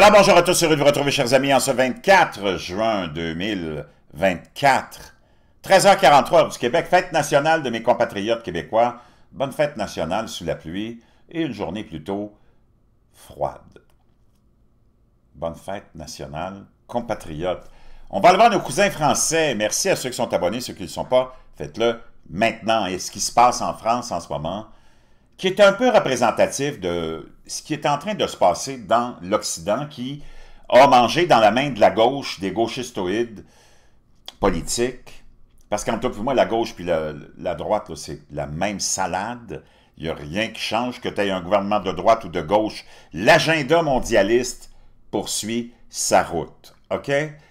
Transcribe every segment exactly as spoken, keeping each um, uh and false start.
Alors bonjour à tous, heureux de vous retrouver chers amis en ce vingt-quatre juin deux mille vingt-quatre, treize heures quarante-trois heure du Québec, fête nationale de mes compatriotes québécois, bonne fête nationale sous la pluie et une journée plutôt froide. Bonne fête nationale, compatriotes. On va le voir nos cousins français, merci à ceux qui sont abonnés, ceux qui ne le sont pas, faites-le maintenant. Et ce qui se passe en France en ce moment, qui est un peu représentatif de ce qui est en train de se passer dans l'Occident, qui a mangé dans la main de la gauche, des gauchistoïdes politiques, parce qu'entre moi, la gauche puis la, la droite, c'est la même salade, il n'y a rien qui change, que tu aies un gouvernement de droite ou de gauche, l'agenda mondialiste poursuit sa route, ok?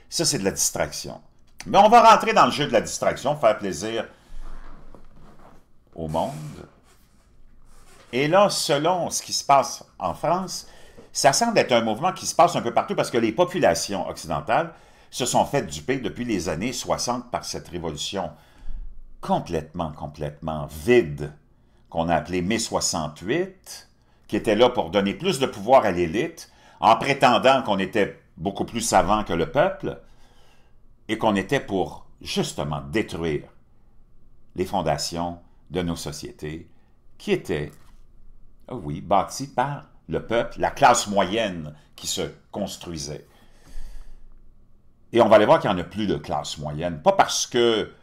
Ça, c'est de la distraction. Mais on va rentrer dans le jeu de la distraction, faire plaisir au monde. Et là, selon ce qui se passe en France, ça semble être un mouvement qui se passe un peu partout parce que les populations occidentales se sont faites duper depuis les années soixante par cette révolution complètement, complètement vide qu'on a appelée mai soixante-huit, qui était là pour donner plus de pouvoir à l'élite en prétendant qu'on était beaucoup plus savant que le peuple et qu'on était pour justement détruire les fondations de nos sociétés qui étaient... Oh oui, bâti par le peuple, la classe moyenne qui se construisait. Et on va aller voir qu'il n'y en a plus de classe moyenne. Pas parce que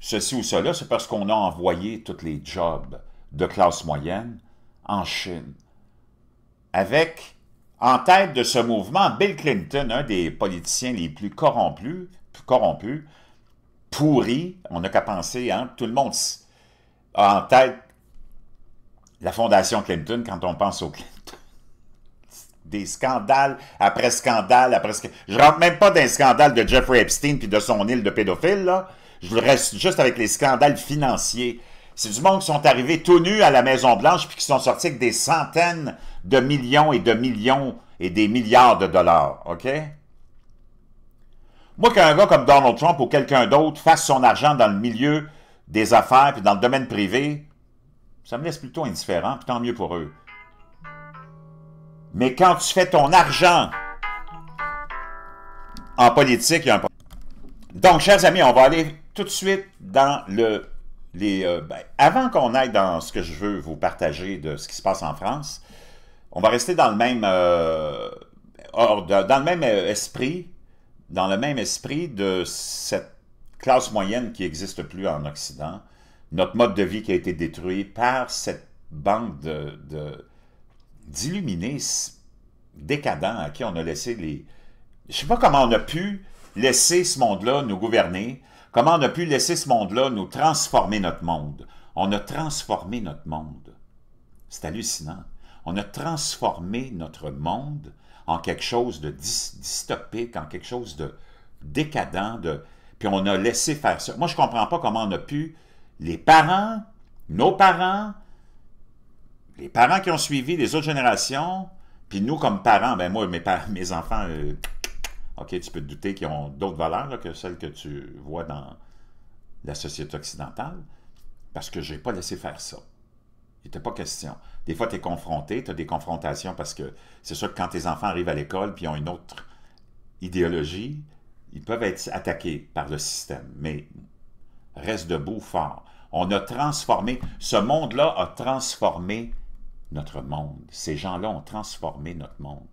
ceci ou cela, c'est parce qu'on a envoyé tous les jobs de classe moyenne en Chine. Avec, en tête de ce mouvement, Bill Clinton, un des politiciens les plus corrompus, corrompus pourris, on n'a qu'à penser, hein, tout le monde a en tête la Fondation Clinton, quand on pense au Clinton, des scandales après scandales après scandales. Je ne rentre même pas dans les scandales de Jeffrey Epstein puis de son île de pédophiles, là. Je reste juste avec les scandales financiers. C'est du monde qui sont arrivés tout nus à la Maison-Blanche puis qui sont sortis avec des centaines de millions et de millions et des milliards de dollars, OK? Moi, qu'un gars comme Donald Trump ou quelqu'un d'autre fasse son argent dans le milieu des affaires puis dans le domaine privé, ça me laisse plutôt indifférent, puis tant mieux pour eux. Mais quand tu fais ton argent en politique, il y a un problème. Donc, chers amis, on va aller tout de suite dans le... les. Euh, ben, avant qu'on aille dans ce que je veux vous partager de ce qui se passe en France, on va rester dans le même, euh, ordre, dans le même esprit, dans le même esprit de cette classe moyenne qui n'existe plus en Occident. Notre mode de vie qui a été détruit par cette bande de d'illuminés décadents à qui on a laissé les... Je ne sais pas comment on a pu laisser ce monde-là nous gouverner, comment on a pu laisser ce monde-là nous transformer notre monde. On a transformé notre monde. C'est hallucinant. On a transformé notre monde en quelque chose de dystopique, en quelque chose de décadent, de... puis on a laissé faire ça. Moi, je ne comprends pas comment on a pu... Les parents, nos parents, les parents qui ont suivi les autres générations, puis nous comme parents, ben moi, mes, parents, mes enfants, euh, ok, tu peux te douter qu'ils ont d'autres valeurs là, que celles que tu vois dans la société occidentale, parce que je n'ai pas laissé faire ça. Il n'était pas question. Des fois, tu es confronté, tu as des confrontations, parce que c'est sûr que quand tes enfants arrivent à l'école puis ont une autre idéologie, ils peuvent être attaqués par le système, mais... reste debout fort. On a transformé, ce monde-là a transformé notre monde. Ces gens-là ont transformé notre monde.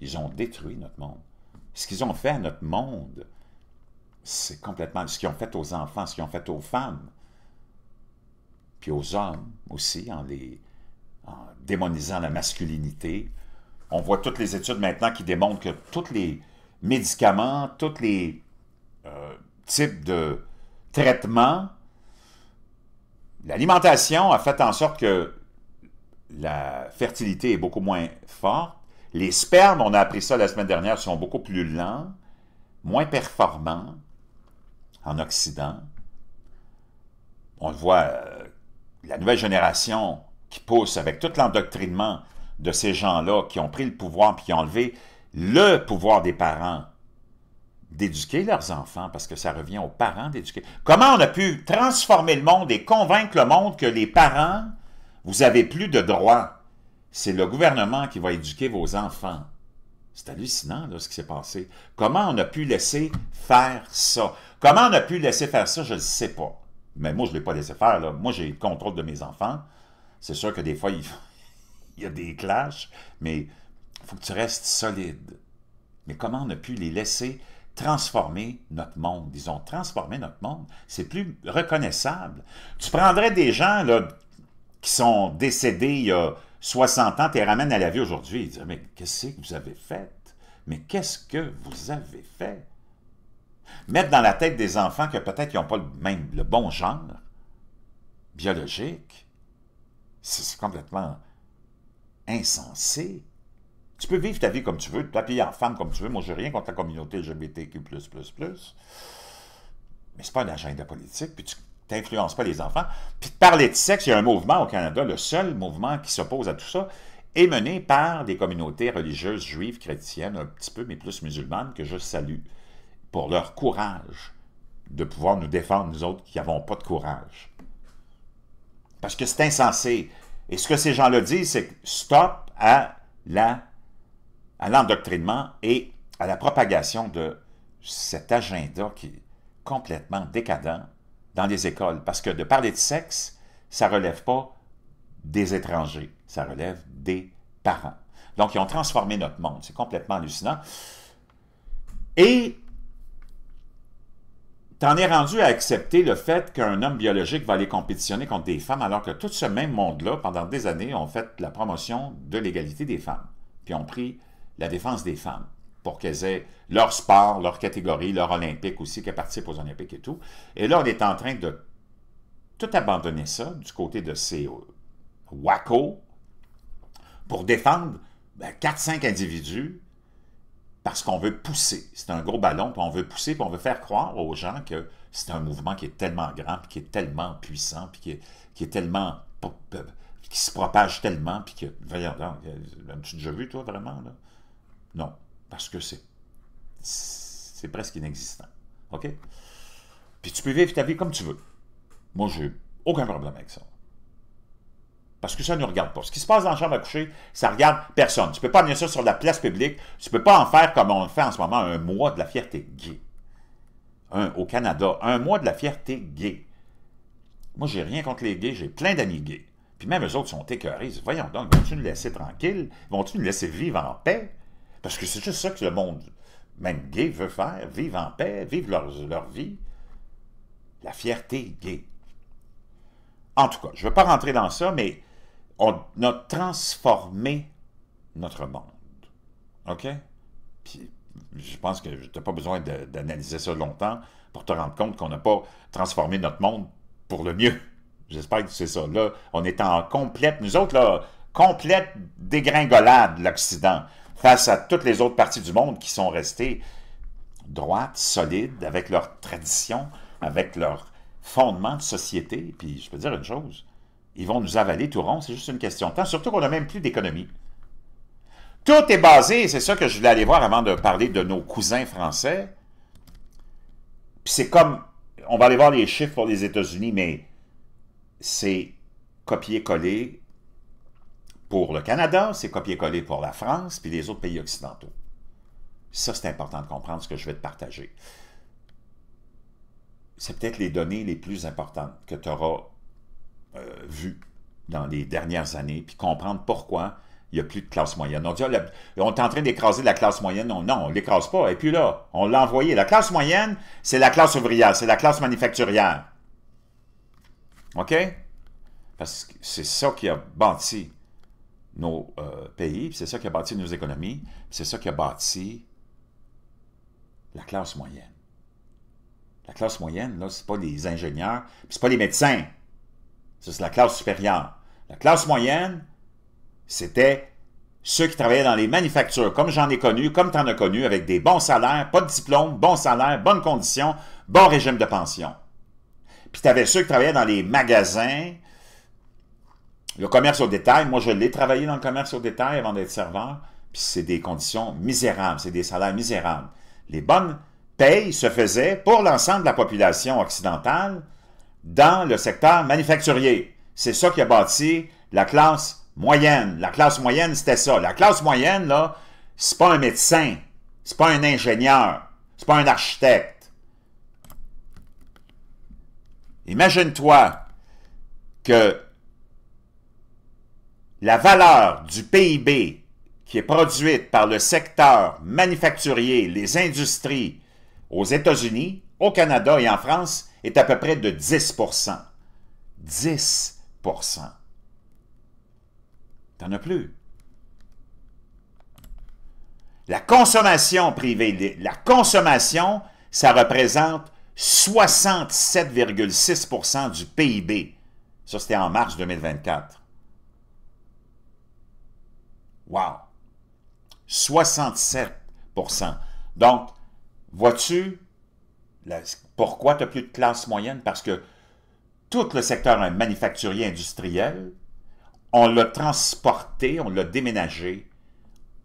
Ils ont détruit notre monde. Ce qu'ils ont fait à notre monde, c'est complètement ce qu'ils ont fait aux enfants, ce qu'ils ont fait aux femmes, puis aux hommes aussi, en les en démonisant la masculinité. On voit toutes les études maintenant qui démontrent que tous les médicaments, tous les euh, types de traitement, l'alimentation a fait en sorte que la fertilité est beaucoup moins forte. Les spermes, on a appris ça la semaine dernière, sont beaucoup plus lents, moins performants en Occident. On le voit, euh, la nouvelle génération qui pousse avec tout l'endoctrinement de ces gens-là qui ont pris le pouvoir puis qui ont enlevé le pouvoir des parents d'éduquer leurs enfants, parce que ça revient aux parents d'éduquer. Comment on a pu transformer le monde et convaincre le monde que les parents, vous n'avez plus de droits? C'est le gouvernement qui va éduquer vos enfants. C'est hallucinant, là, ce qui s'est passé. Comment on a pu laisser faire ça? Comment on a pu laisser faire ça, je ne sais pas. Mais moi, je ne l'ai pas laissé faire, là. Moi, j'ai le contrôle de mes enfants. C'est sûr que des fois, il... il y a des clashs, mais il faut que tu restes solide. Mais comment on a pu les laisser transformer notre monde? Ils ont transformé notre monde. C'est plus reconnaissable. Tu prendrais des gens là, qui sont décédés il y a soixante ans, tu les ramènes à la vie aujourd'hui. Ils disent, mais qu'est-ce que vous avez fait? Mais qu'est-ce que vous avez fait? Mettre dans la tête des enfants que peut-être ils n'ont pas le, même, le bon genre biologique, c'est complètement insensé. Tu peux vivre ta vie comme tu veux, tu t'appuyer en femme comme tu veux. Moi, je n'ai rien contre la communauté L G B T Q plus plus plus. Mais ce n'est pas un agenda politique, puis tu n'influences pas les enfants. Puis de parler de sexe, il y a un mouvement au Canada, le seul mouvement qui s'oppose à tout ça, est mené par des communautés religieuses juives, chrétiennes, un petit peu, mais plus musulmanes, que je salue, pour leur courage de pouvoir nous défendre, nous autres, qui n'avons pas de courage. Parce que c'est insensé. Et ce que ces gens-là disent, c'est « stop à la... » à l'endoctrinement et à la propagation de cet agenda qui est complètement décadent dans les écoles. Parce que de parler de sexe, ça ne relève pas des étrangers, ça relève des parents. Donc, ils ont transformé notre monde. C'est complètement hallucinant. Et t'en es rendu à accepter le fait qu'un homme biologique va aller compétitionner contre des femmes, alors que tout ce même monde-là, pendant des années, ont fait la promotion de l'égalité des femmes. Puis ont pris la défense des femmes, pour qu'elles aient leur sport, leur catégorie, leur olympique aussi, qu'elles participent aux olympiques et tout. Et là, on est en train de tout abandonner ça, du côté de ces wackos, pour défendre ben, quatre cinq individus, parce qu'on veut pousser. C'est un gros ballon, puis on veut pousser, puis on veut faire croire aux gens que c'est un mouvement qui est tellement grand, puis qui est tellement puissant, puis qui est, qui est tellement... qui se propage tellement, puis que... Voyons, as-tu déjà vu, toi, vraiment, là? Non, parce que c'est c'est presque inexistant, OK? Puis tu peux vivre ta vie comme tu veux. Moi, j'ai aucun problème avec ça. Parce que ça ne nous regarde pas. Ce qui se passe dans la chambre à coucher, ça ne regarde personne. Tu ne peux pas amener ça sur la place publique. Tu ne peux pas en faire, comme on le fait en ce moment, un mois de la fierté gay. Un, au Canada, un mois de la fierté gay. Moi, j'ai rien contre les gays, j'ai plein d'amis gays. Puis même eux autres sont écœurés. Ils disent, voyons donc, vont-tu nous laisser tranquilles? Vont-tu nous laisser vivre en paix? Parce que c'est juste ça que le monde, même gay, veut faire, vivre en paix, vivre leur, leur vie. La fierté gay. En tout cas, je ne veux pas rentrer dans ça, mais on a transformé notre monde. OK? Puis, je pense que tu n'as pas besoin d'analyser ça longtemps pour te rendre compte qu'on n'a pas transformé notre monde pour le mieux. J'espère que c'est ça. Là, on est en complète, nous autres, là, complète dégringolade, l'Occident, face à toutes les autres parties du monde qui sont restées droites, solides, avec leur tradition, avec leur fondement de société. Puis, je peux dire une chose, ils vont nous avaler tout rond, c'est juste une question de temps, surtout qu'on n'a même plus d'économie. Tout est basé, c'est ça que je voulais aller voir avant de parler de nos cousins français. Puis c'est comme, on va aller voir les chiffres pour les États-Unis, mais c'est copier-coller pour le Canada, c'est copier-coller pour la France, puis les autres pays occidentaux. Ça, c'est important de comprendre ce que je vais te partager. C'est peut-être les données les plus importantes que tu auras euh, vues dans les dernières années, puis comprendre pourquoi il n'y a plus de classe moyenne. On dit, oh, la, on est en train d'écraser la classe moyenne. Non, non, on ne l'écrase pas. Et puis là, on l'a envoyé. La classe moyenne, c'est la classe ouvrière, c'est la classe manufacturière. OK? Parce que c'est ça qui a bâti nos euh, pays, c'est ça qui a bâti nos économies, c'est ça qui a bâti la classe moyenne. La classe moyenne, là, c'est pas les ingénieurs, c'est pas les médecins. Ça, c'est la classe supérieure. La classe moyenne, c'était ceux qui travaillaient dans les manufactures, comme j'en ai connu, comme tu en as connu, avec des bons salaires, pas de diplôme, bon salaire, bonnes conditions, bon régime de pension. Puis tu avais ceux qui travaillaient dans les magasins, le commerce au détail. Moi, je l'ai travaillé dans le commerce au détail avant d'être serveur. Puis c'est des conditions misérables, c'est des salaires misérables. Les bonnes payes se faisaient pour l'ensemble de la population occidentale dans le secteur manufacturier. C'est ça qui a bâti la classe moyenne. La classe moyenne, c'était ça. La classe moyenne, là, c'est pas un médecin, c'est pas un ingénieur, c'est pas un architecte. Imagine-toi que la valeur du P I B qui est produite par le secteur manufacturier, les industries aux États-Unis, au Canada et en France est à peu près de dix pour cent. dix pour cent. T'en as plus. La consommation privée, la consommation, ça représente soixante-sept virgule six pour cent du P I B. Ça, c'était en mars deux mille vingt-quatre. Wow! soixante-sept pour cent. Donc, vois-tu la, pourquoi tu n'as plus de classe moyenne? Parce que tout le secteur manufacturier industriel, on l'a transporté, on l'a déménagé,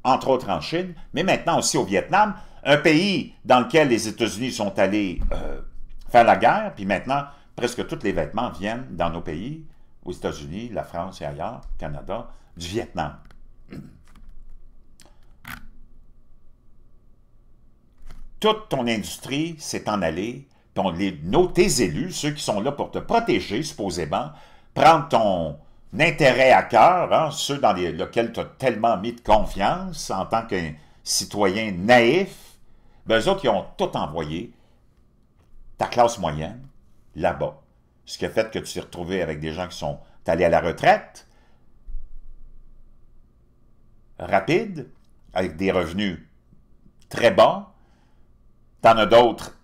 entre autres en Chine, mais maintenant aussi au Vietnam, un pays dans lequel les États-Unis sont allés euh, faire la guerre, puis maintenant, presque tous les vêtements viennent dans nos pays, aux États-Unis, la France et ailleurs, Canada, du Vietnam. Toute ton industrie s'est en allée, ton, les, nos, tes élus, ceux qui sont là pour te protéger, supposément, prendre ton intérêt à cœur, hein, ceux dans les, lesquels tu as tellement mis de confiance en tant qu'un citoyen naïf, ben eux autres, ils ont tout envoyé, ta classe moyenne, là-bas. Ce qui a fait que tu t'es retrouvé avec des gens qui sont allés à la retraite, rapide, avec des revenus très bas. T'en as d'autres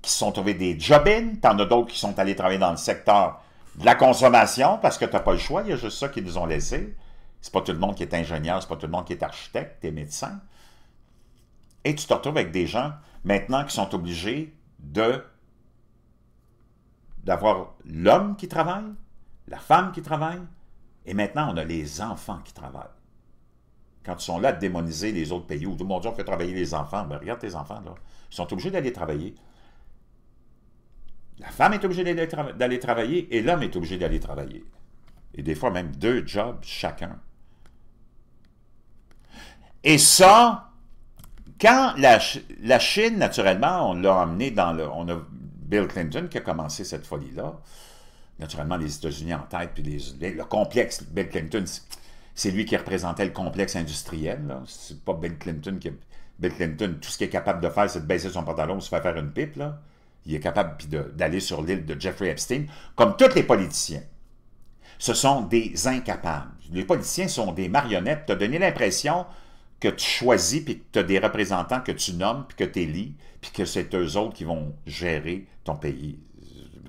qui se sont trouvés des job-ins, t'en as d'autres qui sont allés travailler dans le secteur de la consommation parce que t'as pas le choix, il y a juste ça qu'ils nous ont laissé. C'est pas tout le monde qui est ingénieur, c'est pas tout le monde qui est architecte, t'es médecin. Et tu te retrouves avec des gens maintenant qui sont obligés de d'avoir l'homme qui travaille, la femme qui travaille, et maintenant on a les enfants qui travaillent. Quand ils sont là à démoniser les autres pays, où tout le monde dit on fait travailler les enfants, ben regarde tes enfants, là, ils sont obligés d'aller travailler. La femme est obligée d'aller tra travailler et l'homme est obligé d'aller travailler. Et des fois même deux jobs chacun. Et ça, quand la, la Chine, naturellement, on l'a emmené dans le... On a Bill Clinton qui a commencé cette folie-là. Naturellement, les États-Unis en tête, puis les, les, le complexe, Bill Clinton... C'est lui qui représentait le complexe industriel. C'est pas Bill Clinton qui... Bill Clinton, tout ce qu'il est capable de faire, c'est de baisser son pantalon, se faire faire une pipe. Là. Il est capable d'aller sur l'île de Jeffrey Epstein, comme tous les politiciens. Ce sont des incapables. Les politiciens sont des marionnettes. Tu as donné l'impression que tu choisis, puis que tu as des représentants que tu nommes, puis que tu élis, puis que c'est eux autres qui vont gérer ton pays.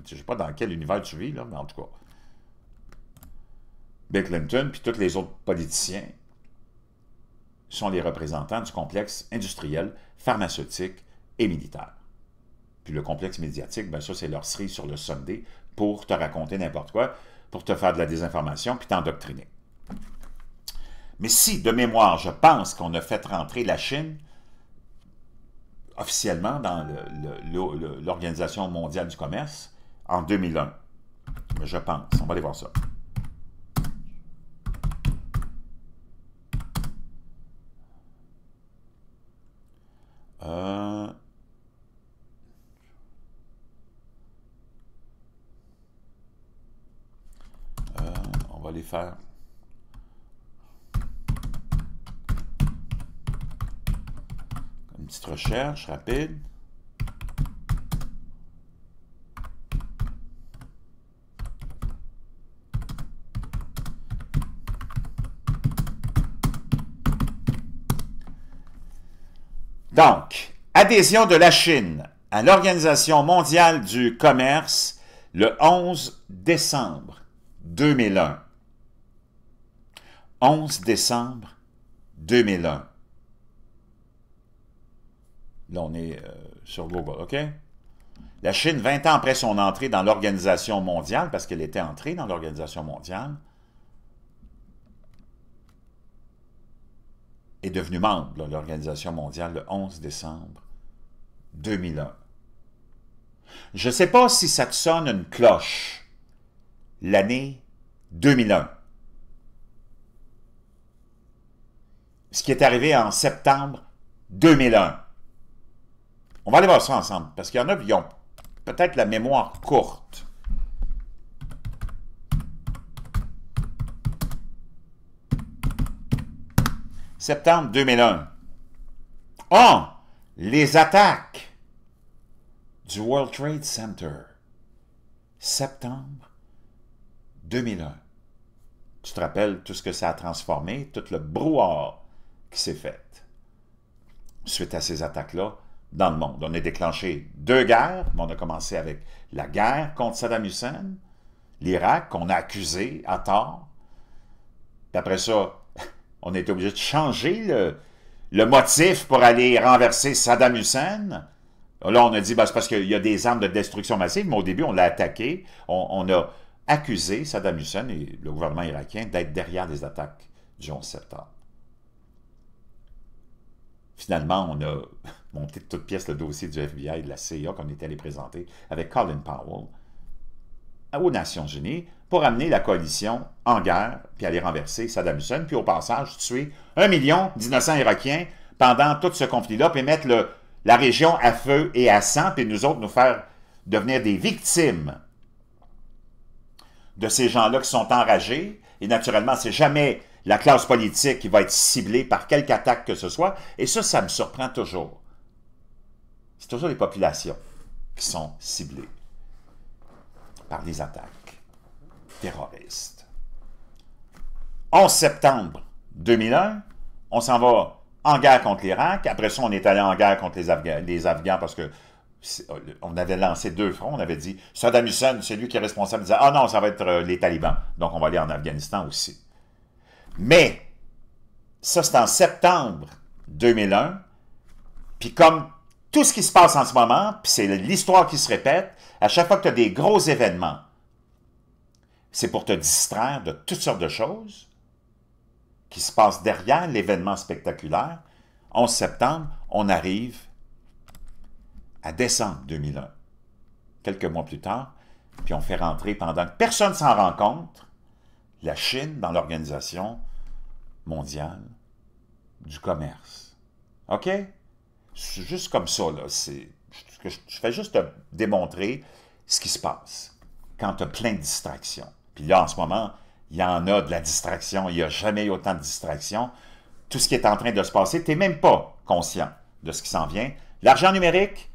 Je ne sais pas dans quel univers tu vis, là, mais en tout cas... Bill Clinton, puis tous les autres politiciens sont les représentants du complexe industriel, pharmaceutique et militaire. Puis le complexe médiatique, bien ça, c'est leur cerise sur le sundae pour te raconter n'importe quoi, pour te faire de la désinformation, puis t'endoctriner. Mais si, de mémoire, je pense qu'on a fait rentrer la Chine officiellement dans l'Organisation mondiale du commerce en deux mille un, je pense, on va aller voir ça. Euh... Euh, on va les faire. Une petite recherche rapide. Donc, adhésion de la Chine à l'Organisation mondiale du commerce le onze décembre deux mille un. onze décembre deux mille un. Là, on est euh, sur Google, OK? La Chine, vingt ans après son entrée dans l'Organisation mondiale, parce qu'elle était entrée dans l'Organisation mondiale, est devenu membre de l'Organisation mondiale le onze décembre deux mille un. Je ne sais pas si ça te sonne une cloche, l'année deux mille un. ce qui est arrivé en septembre deux mille un. On va aller voir ça ensemble, parce qu'il y en a qui ont peut-être la mémoire courte. septembre deux mille un. un. Les attaques du World Trade Center. septembre deux mille un. Tu te rappelles tout ce que ça a transformé, tout le brouhaha qui s'est fait suite à ces attaques-là dans le monde. On a déclenché deux guerres. On a commencé avec la guerre contre Saddam Hussein, l'Irak, qu'on a accusé à tort. Puis après ça, on a été obligé de changer le, le motif pour aller renverser Saddam Hussein. Là, on a dit, ben, c'est parce qu'il y a des armes de destruction massive, mais au début, on l'a attaqué. On, on a accusé Saddam Hussein et le gouvernement irakien d'être derrière les attaques du onze septembre. Finalement, on a monté de toutes pièces le dossier du F B I et de la C I A qu'on était allé présenter avec Colin Powell aux Nations Unies pour amener la coalition en guerre, puis aller renverser Saddam Hussein, puis au passage tuer un million d'innocents Irakiens pendant tout ce conflit-là, puis mettre le, la région à feu et à sang, puis nous autres nous faire devenir des victimes de ces gens-là qui sont enragés. Et naturellement, c'est jamais la classe politique qui va être ciblée par quelque attaque que ce soit. Et ça, ça me surprend toujours. C'est toujours les populations qui sont ciblées par des attaques terroristes. onze septembre deux mille un, on s'en va en guerre contre l'Irak. Après ça, on est allé en guerre contre les Afghans, les Afghans parce que on avait lancé deux fronts, on avait dit Saddam Hussein, c'est lui qui est responsable, disait, ah non, ça va être les talibans, donc on va aller en Afghanistan aussi. Mais, ça c'est en septembre deux mille un, puis comme tout ce qui se passe en ce moment, puis c'est l'histoire qui se répète, à chaque fois que tu as des gros événements, c'est pour te distraire de toutes sortes de choses qui se passent derrière l'événement spectaculaire. onze septembre, on arrive à décembre deux mille un, quelques mois plus tard, puis on fait rentrer, pendant que personne ne s'en rend compte, la Chine dans l'Organisation mondiale du commerce. OK? C'est juste comme ça, là. C'est, je, je, je fais juste te démontrer ce qui se passe quand tu as plein de distractions. Puis là, en ce moment, il y en a de la distraction. Il n'y a jamais eu autant de distractions. Tout ce qui est en train de se passer, tu n'es même pas conscient de ce qui s'en vient. L'argent numérique,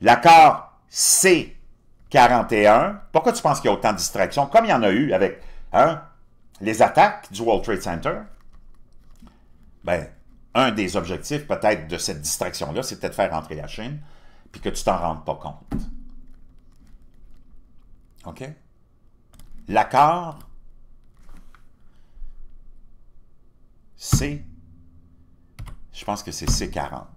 l'accord C quarante et un, pourquoi tu penses qu'il y a autant de distractions, comme il y en a eu avec hein, les attaques du World Trade Center? Bien, un des objectifs peut-être de cette distraction-là, c'est peut-être faire rentrer la Chine, puis que tu t'en rendes pas compte. OK? L'accord C, je pense que c'est C quarante.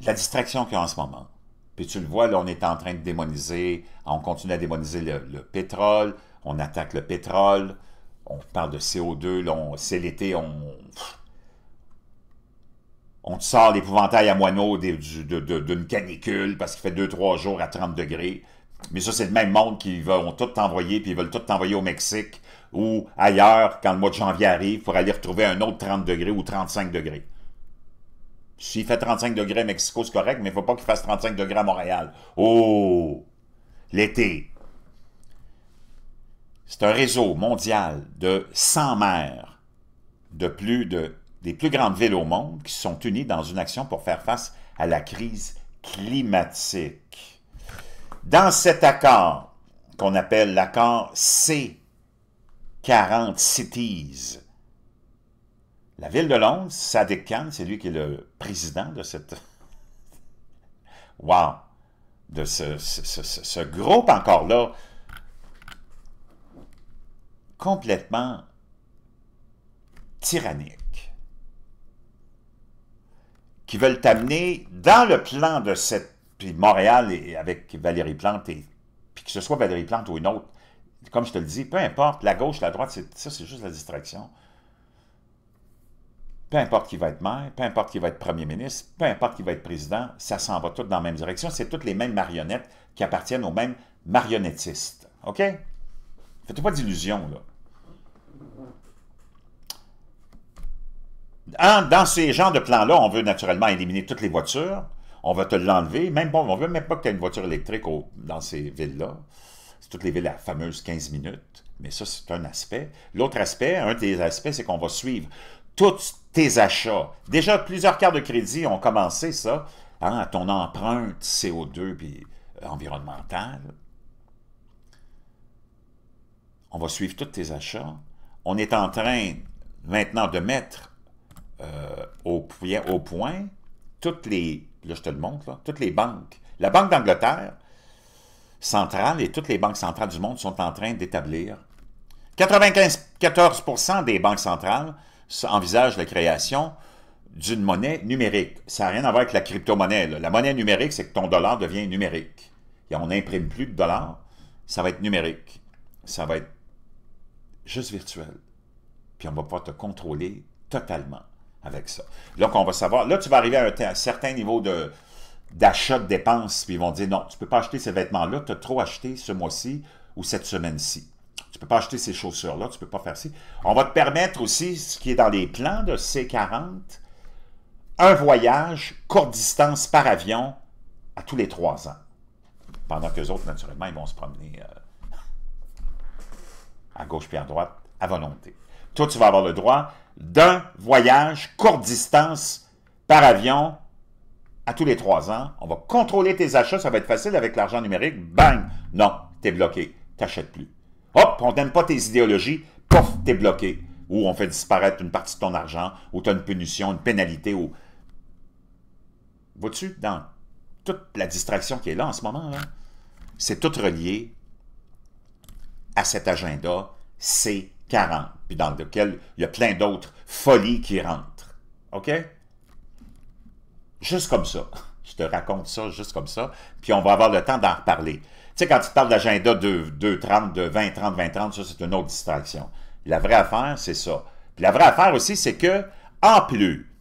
La distraction qu'il y a en ce moment. Puis tu le vois, là, on est en train de démoniser, on continue à démoniser le, le pétrole, on attaque le pétrole, on parle de C O deux, c'est l'été, on, on te sort l'épouvantail à moineau d'une canicule parce qu'il fait deux trois jours à trente degrés. Mais ça, c'est le même monde qui vont tout t'envoyer, puis ils veulent tout t'envoyer au Mexique ou ailleurs quand le mois de janvier arrive pour aller retrouver un autre trente degrés ou trente-cinq degrés. S'il fait trente-cinq degrés à Mexico, c'est correct, mais il ne faut pas qu'il fasse trente-cinq degrés à Montréal. Oh! L'été. C'est un réseau mondial de cent maires de plus de, des plus grandes villes au monde qui se sont unies dans une action pour faire face à la crise climatique. Dans cet accord, qu'on appelle l'accord C quarante Cities, la ville de Londres, Sadiq Khan, c'est lui qui est le président de cette... Wow! De ce, ce, ce, ce groupe encore-là, complètement tyrannique, qui veulent t'amener dans le plan de cette... Puis Montréal, et avec Valérie Plante, et, puis que ce soit Valérie Plante ou une autre, comme je te le dis, peu importe, la gauche, la droite, ça c'est juste la distraction. Peu importe qui va être maire, peu importe qui va être premier ministre, peu importe qui va être président, ça s'en va tout dans la même direction. C'est toutes les mêmes marionnettes qui appartiennent aux mêmes marionnettistes. OK? Faites-vous pas d'illusions, là. en, dans ces genres de plans-là, on veut naturellement éliminer toutes les voitures, on va te l'enlever, même bon, on ne veut même pas que tu aies une voiture électrique au, dans ces villes-là. C'est toutes les villes à la fameuse quinze minutes, mais ça, c'est un aspect. L'autre aspect, un des aspects, c'est qu'on va suivre tous tes achats. Déjà, plusieurs cartes de crédit ont commencé ça, hein, à ton empreinte C O deux puis euh, environnementale. On va suivre tous tes achats. On est en train maintenant de mettre euh, au, point, au point toutes les, là je te le montre, là, toutes les banques. La Banque d'Angleterre centrale et toutes les banques centrales du monde sont en train d'établir. quatre-vingt-quatorze pour cent des banques centrales envisagent la création d'une monnaie numérique. Ça n'a rien à voir avec la crypto-monnaie. La monnaie numérique, c'est que ton dollar devient numérique. Et on n'imprime plus de dollars, ça va être numérique. Ça va être juste virtuel. Puis on va pouvoir te contrôler totalement avec ça. Donc, on va savoir... Là, tu vas arriver à un, à un certain niveau d'achat de, de dépenses, puis ils vont dire, non, tu ne peux pas acheter ces vêtements-là, tu as trop acheté ce mois-ci ou cette semaine-ci. Tu ne peux pas acheter ces chaussures-là, tu ne peux pas faire ci. On va te permettre aussi, ce qui est dans les plans de C quarante, un voyage courte distance par avion à tous les trois ans. Pendant qu'eux autres, naturellement, ils vont se promener... Euh, à gauche puis à droite, à volonté. Toi, tu vas avoir le droit d'un voyage courte distance par avion à tous les trois ans. On va contrôler tes achats, ça va être facile avec l'argent numérique. Bang! Non, t'es bloqué. T'achètes plus. Hop! On n'aime pas tes idéologies. Pof! T'es bloqué. Ou on fait disparaître une partie de ton argent, ou t'as une punition, une pénalité, ou... Vois-tu, dans toute la distraction qui est là en ce moment, là, c'est tout relié à cet agenda C quarante, puis dans lequel il y a plein d'autres folies qui rentrent. OK? Juste comme ça. Je te raconte ça juste comme ça, puis on va avoir le temps d'en reparler. Tu sais, quand tu parles d'agenda deux trente, de vingt trente, vingt trente, ça, c'est une autre distraction. La vraie affaire, c'est ça. Puis la vraie affaire aussi, c'est que, en plus,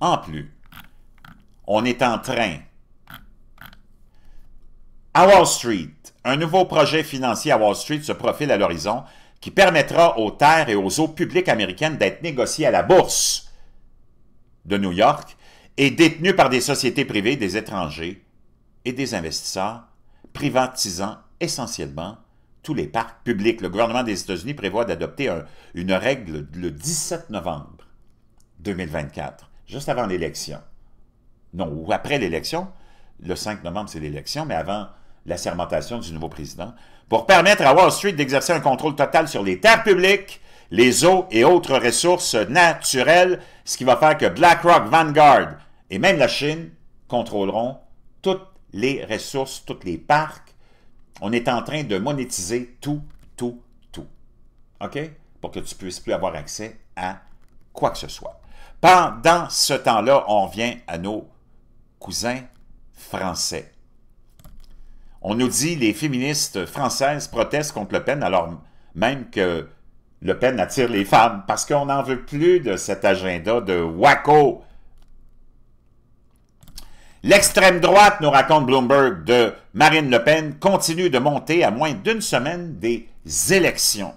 en plus, on est en train, à Wall Street, un nouveau projet financier à Wall Street se profile à l'horizon qui permettra aux terres et aux eaux publiques américaines d'être négociées à la bourse de New York et détenues par des sociétés privées, des étrangers et des investisseurs, privatisant essentiellement tous les parcs publics. Le gouvernement des États-Unis prévoit d'adopter un, une règle le dix-sept novembre deux mille vingt-quatre, juste avant l'élection. Non, ou après l'élection. Le cinq novembre, c'est l'élection, mais avant... la sermentation du nouveau président, pour permettre à Wall Street d'exercer un contrôle total sur les terres publiques, les eaux et autres ressources naturelles, ce qui va faire que BlackRock, Vanguard et même la Chine contrôleront toutes les ressources, tous les parcs. On est en train de monétiser tout, tout, tout. OK? Pour que tu ne puisses plus avoir accès à quoi que ce soit. Pendant ce temps-là, on revient à nos cousins français. On nous dit que les féministes françaises protestent contre Le Pen, alors même que Le Pen attire les femmes, parce qu'on n'en veut plus de cet agenda de wacko. L'extrême droite, nous raconte Bloomberg, de Marine Le Pen, continue de monter à moins d'une semaine des élections.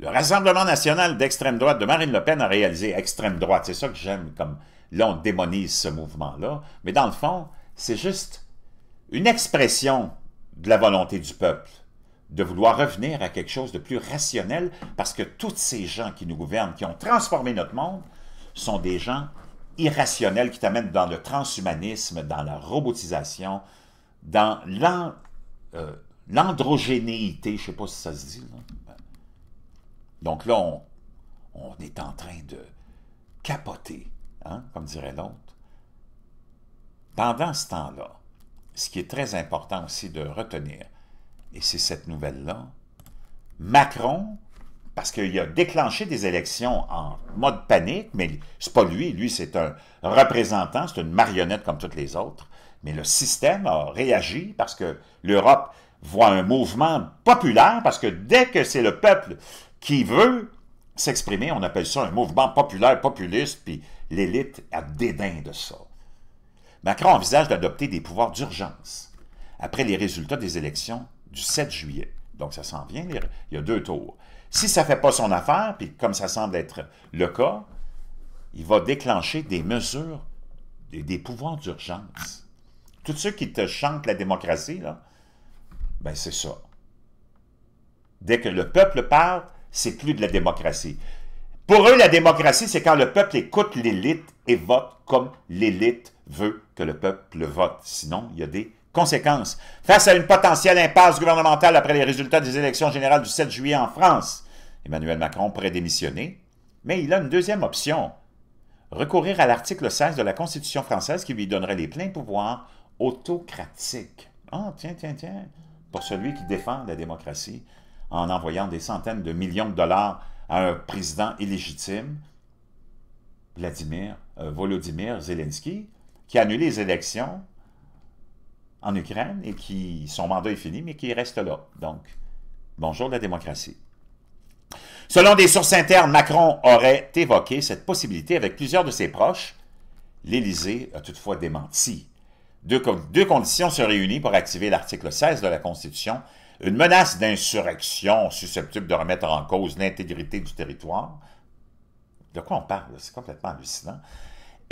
Le Rassemblement national d'extrême droite de Marine Le Pen a réalisé extrême droite. C'est ça que j'aime, comme là on démonise ce mouvement-là, mais dans le fond, c'est juste... une expression de la volonté du peuple, de vouloir revenir à quelque chose de plus rationnel, parce que tous ces gens qui nous gouvernent, qui ont transformé notre monde, sont des gens irrationnels qui t'amènent dans le transhumanisme, dans la robotisation, dans l'androgénéité, euh, je ne sais pas si ça se dit. Là. Donc là, on, on est en train de capoter, hein, comme dirait l'autre. Pendant ce temps-là, ce qui est très important aussi de retenir, et c'est cette nouvelle-là, Macron, parce qu'il a déclenché des élections en mode panique, mais c'est pas lui, lui c'est un représentant, c'est une marionnette comme toutes les autres, mais le système a réagi parce que l'Europe voit un mouvement populaire, parce que dès que c'est le peuple qui veut s'exprimer, on appelle ça un mouvement populaire, populiste, puis l'élite a dédain de ça. Macron envisage d'adopter des pouvoirs d'urgence après les résultats des élections du sept juillet. Donc, ça s'en vient, il y a deux tours. Si ça ne fait pas son affaire, puis comme ça semble être le cas, il va déclencher des mesures, des, des pouvoirs d'urgence. Tous ceux qui te chantent la démocratie, là, ben c'est ça. Dès que le peuple parle, c'est plus de la démocratie. Pour eux, la démocratie, c'est quand le peuple écoute l'élite et vote comme l'élite veut que le peuple vote. Sinon, il y a des conséquences. Face à une potentielle impasse gouvernementale après les résultats des élections générales du sept juillet en France, Emmanuel Macron pourrait démissionner, mais il a une deuxième option. Recourir à l'article seize de la Constitution française qui lui donnerait les pleins pouvoirs autocratiques. Ah, tiens, tiens, tiens, pour celui qui défend la démocratie en envoyant des centaines de millions de dollars à un président illégitime, Vladimir, euh, Volodymyr Zelensky, qui a annulé les élections en Ukraine et qui, son mandat est fini, mais qui reste là. Donc, bonjour la démocratie. Selon des sources internes, Macron aurait évoqué cette possibilité avec plusieurs de ses proches. L'Élysée a toutefois démenti. Deux, deux conditions se réunissent pour activer l'article seize de la Constitution. Une menace d'insurrection susceptible de remettre en cause l'intégrité du territoire. De quoi on parle? C'est complètement hallucinant.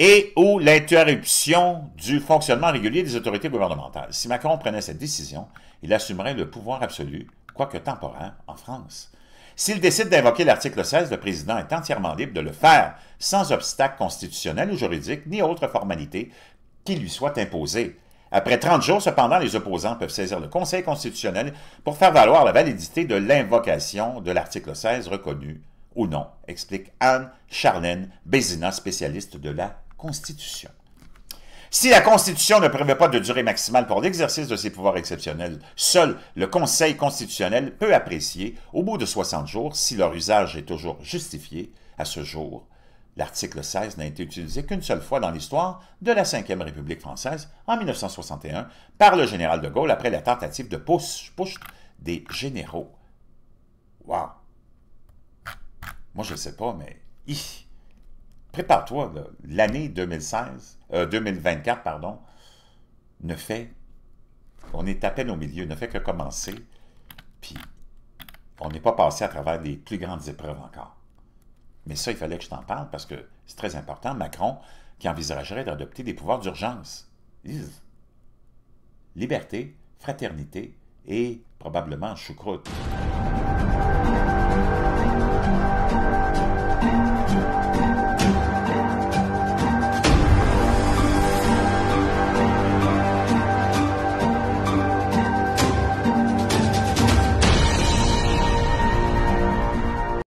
Et ou l'interruption du fonctionnement régulier des autorités gouvernementales. Si Macron prenait cette décision, il assumerait le pouvoir absolu, quoique temporaire, en France. S'il décide d'invoquer l'article seize, le président est entièrement libre de le faire, sans obstacle constitutionnel ou juridique, ni autre formalité qui lui soit imposée. Après trente jours, cependant, les opposants peuvent saisir le Conseil constitutionnel pour faire valoir la validité de l'invocation de l'article seize reconnue ou non, explique Anne-Charlène Bézina, spécialiste de la Constitution. Si la Constitution ne prévoit pas de durée maximale pour l'exercice de ses pouvoirs exceptionnels, seul le Conseil constitutionnel peut apprécier, au bout de soixante jours, si leur usage est toujours justifié à ce jour. L'article seize n'a été utilisé qu'une seule fois dans l'histoire de la cinquième République française, en mille neuf cent soixante et un, par le général de Gaulle après la tentative de putsch des généraux. Wow! Moi, je ne sais pas, mais... Prépare-toi, l'année euh, deux mille vingt-quatre pardon, ne fait... On est à peine au milieu, ne fait que commencer, puis on n'est pas passé à travers les plus grandes épreuves encore. Mais ça, il fallait que je t'en parle parce que c'est très important. Macron, qui envisagerait d'adopter des pouvoirs d'urgence. Liberté, fraternité et probablement choucroute.